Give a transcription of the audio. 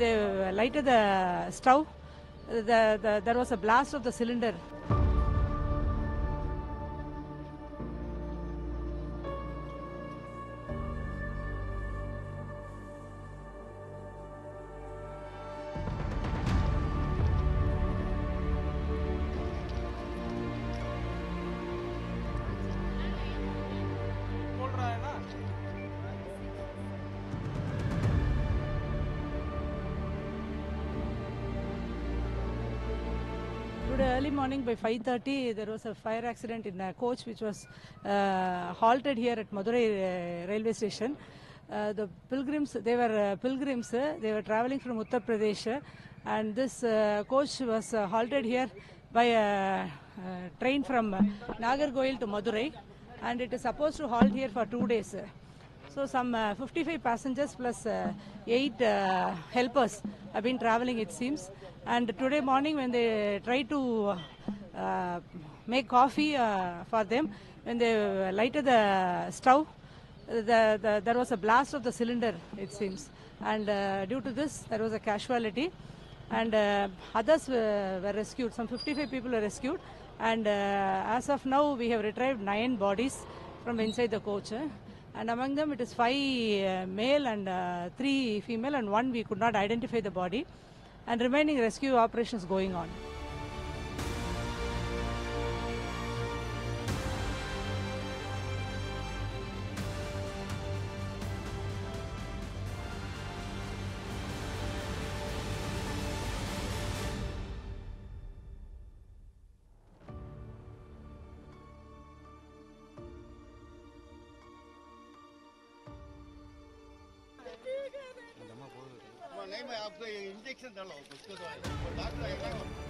when they lighted the stove, there was a blast of the cylinder. Early morning by 5:30 there was a fire accident in a coach which was halted here at Madurai railway station. The pilgrims, they were traveling from Uttar Pradesh, and this coach was halted here by a train from Nagarcoil to Madurai, and it is supposed to halt here for 2 days. So some 55 passengers plus 8 helpers have been traveling, it seems. And today morning when they tried to make coffee for them, when they lighted the stove, there was a blast of the cylinder, it seems. And due to this, there was a casualty. And others were rescued. Some 55 people were rescued. And as of now, we have retrieved 9 bodies from inside the coach. And among them, it is 5 male and 3 female, and 1 we could not identify the body. And remaining rescue operations going on. नहीं मैं आपको injection डाला हूँ उसको तो doctor आएगा।